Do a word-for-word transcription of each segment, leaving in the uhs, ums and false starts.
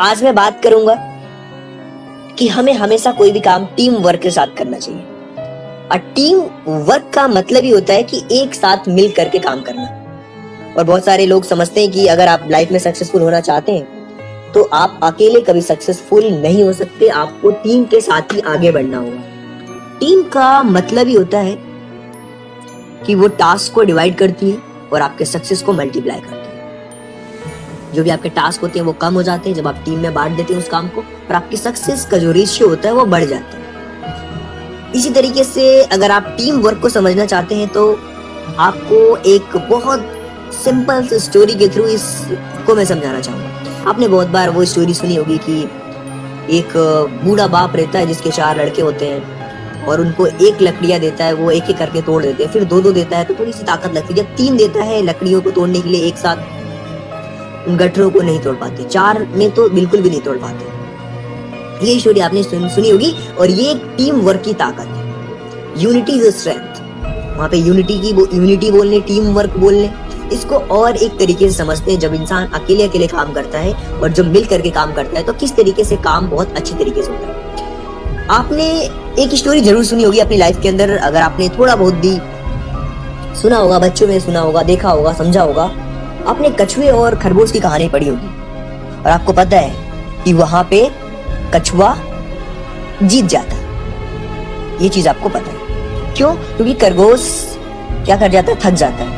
आज मैं बात करूंगा कि हमें हमेशा कोई भी काम टीम वर्क के साथ करना चाहिए। और टीम वर्क का मतलब ही होता है कि एक साथ मिल करके काम करना। और बहुत सारे लोग समझते हैं कि अगर आप लाइफ में सक्सेसफुल होना चाहते हैं तो आप अकेले कभी सक्सेसफुल नहीं हो सकते, आपको टीम के साथ ही आगे बढ़ना होगा। टीम का मतलब ही होता है कि वो टास्क को डिवाइड करती है और आपके सक्सेस को मल्टीप्लाई करती है। जो भी आपके टास्क होते हैं वो कम हो जाते हैं जब आप टीम में बांट देते हैं उस काम को, और आपकी सक्सेस का जो रेशियो होता है वो बढ़ जाता है। इसी तरीके से अगर आप टीम वर्क को समझना चाहते हैं तो आपको एक बहुत सिंपल सी स्टोरी के थ्रू इसको मैं समझाना चाहूँगा। आपने बहुत बार वो स्टोरी सुनी होगी कि एक बूढ़ा बाप रहता है जिसके चार लड़के होते हैं और उनको एक लकड़ियाँ देता है, वो एक एक करके तोड़ देते हैं। फिर दो दो देता है तो थोड़ी सी ताकत लगती है, जब तीन देता है लकड़ियों को तोड़ने के लिए एक साथ गठरों को नहीं तोड़ पाते, चार में तो बिल्कुल भी नहीं तोड़ पाते। ये स्टोरी आपने सुन, सुनी होगी। और ये टीम वर्क की ताकत है, यूनिटी इज स्ट्रेंथ। वहाँ पे यूनिटी की यूनिटी बोलने, टीम वर्क बोलने, इसको और एक तरीके से समझते हैं। जब इंसान अकेले अकेले काम करता है और जब मिल करके काम करता है तो किस तरीके से काम बहुत अच्छी तरीके से होता है। आपने एक स्टोरी जरूर सुनी होगी अपनी लाइफ के अंदर, अगर आपने थोड़ा बहुत भी सुना होगा, बच्चों में सुना होगा, देखा होगा, समझा होगा। आपने कछुए और खरगोश की कहानी पढ़ी होगी और आपको पता है कि वहां पे कछुआ जीत जाता, ये चीज आपको पता है। क्यों? क्योंकि खरगोश क्या कर जाता है, थक जाता है।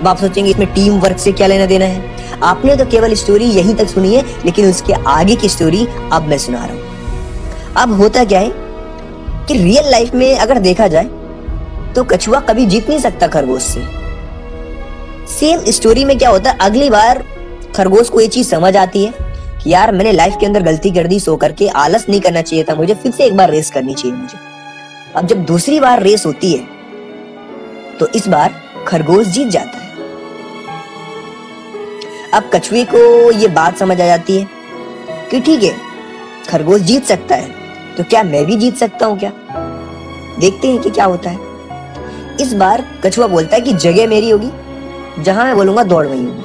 अब आप सोचेंगे इसमें टीम वर्क से क्या लेना देना है, आपने तो केवल स्टोरी यहीं तक सुनी है, लेकिन उसके आगे की स्टोरी अब मैं सुना रहा हूँ। अब होता क्या है कि रियल लाइफ में अगर देखा जाए तो कछुआ कभी जीत नहीं सकता खरगोश से। सेम स्टोरी में क्या होता है, अगली बार खरगोश को ये चीज समझ आती है कि यार मैंने लाइफ के अंदर गलती कर दी, सो करके आलस नहीं करना चाहिए था, मुझे फिर से एक बार रेस करनी चाहिए मुझे। अब जब दूसरी बार रेस होती है तो इस बार खरगोश जीत जाता है। अब कछुए को ये बात समझ आ जाती है कि ठीक है खरगोश जीत सकता है तो क्या मैं भी जीत सकता हूँ क्या, देखते हैं कि क्या होता है। इस बार कछुआ बोलता है कि जगह मेरी होगी, जहां मैं बोलूंगा दौड़ वहीं होगी।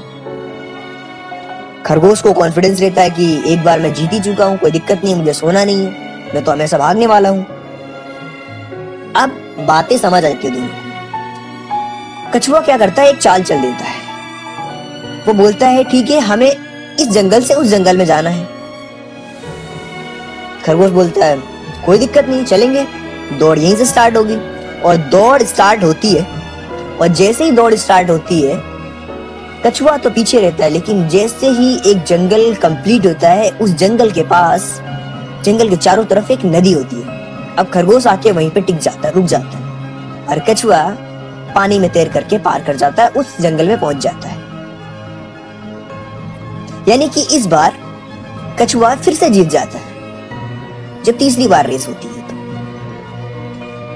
खरगोश को कॉन्फिडेंस रहता है कि एक बार मैं जीत ही चुका हूं, कोई दिक्कत नहीं है, मुझे सोना नहीं है, मैं तो हमेशा भागने वाला हूं। अब बातें समझ आती है दोनों। कछुआ क्या करता है, एक चाल चल देता है। वो बोलता है ठीक है हमें इस जंगल से उस जंगल में जाना है। खरगोश बोलता है कोई दिक्कत नहीं चलेंगे, दौड़ यहीं से स्टार्ट होगी। और दौड़ स्टार्ट होती है और जैसे ही दौड़ स्टार्ट होती है कछुआ तो पीछे रहता है, लेकिन जैसे ही एक जंगल कंप्लीट होता है उस जंगल के पास, जंगल के चारों तरफ एक नदी होती है। अब खरगोश आके वहीं पे टिक जाता है, रुक जाता है और कछुआ पानी में तैर करके पार कर जाता है, उस जंगल में पहुंच जाता है। यानी कि इस बार कछुआ फिर से जीत जाता है जब तीसरी बार रेस होती है। तो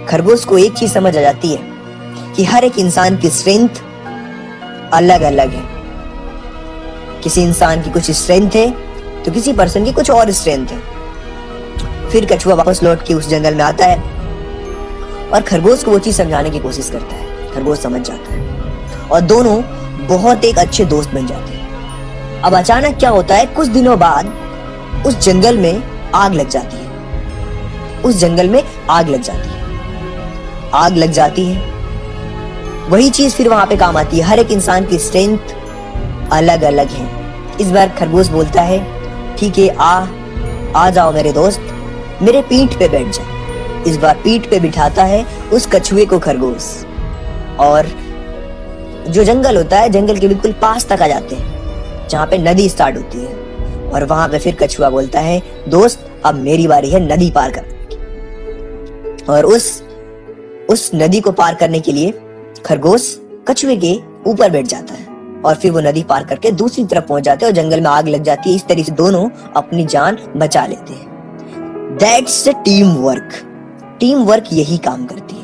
खरगोश को एक चीज समझ आ जाती है कि हर एक इंसान की स्ट्रेंथ अलग अलग है, किसी इंसान की कुछ स्ट्रेंथ है तो किसी पर्सन की कुछ और स्ट्रेंथ है। फिर कछुआ वापस लौट के उस जंगल में आता है और खरगोश को वो चीज समझाने की कोशिश करता है, खरगोश समझ जाता है और दोनों बहुत एक अच्छे दोस्त बन जाते हैं। अब अचानक क्या होता है, कुछ दिनों बाद उस जंगल में आग लग जाती है, उस जंगल में आग लग जाती है, आग लग जाती है। वही चीज फिर वहां पे काम आती है, हर एक इंसान की स्ट्रेंथ अलग अलग है। इस बार खरगोश बोलता है ठीक है आ आ जाओ मेरे दोस्त, मेरे पीठ पे बैठ जाओ। इस बार पीठ पे बिठाता है उस कछुए को खरगोश, और जो जंगल होता है जंगल के बिल्कुल पास तक आ जाते हैं जहाँ पे नदी स्टार्ट होती है। और वहां पे फिर कछुआ बोलता है दोस्त अब मेरी बारी है नदी पार करने की। और उस उस नदी को पार करने के लिए खरगोश कछुए के ऊपर बैठ जाता है और फिर वो नदी पार करके दूसरी तरफ पहुंच जाते हैं और जंगल में आग लग जाती है। इस तरीके से दोनों अपनी जान बचा लेते हैं। That's the team work. Team work यही काम करती है।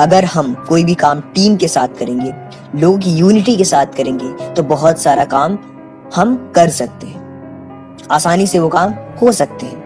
अगर हम कोई भी काम टीम के साथ करेंगे, लोगों की यूनिटी के साथ करेंगे तो बहुत सारा काम हम कर सकते हैं, आसानी से वो काम हो सकते हैं।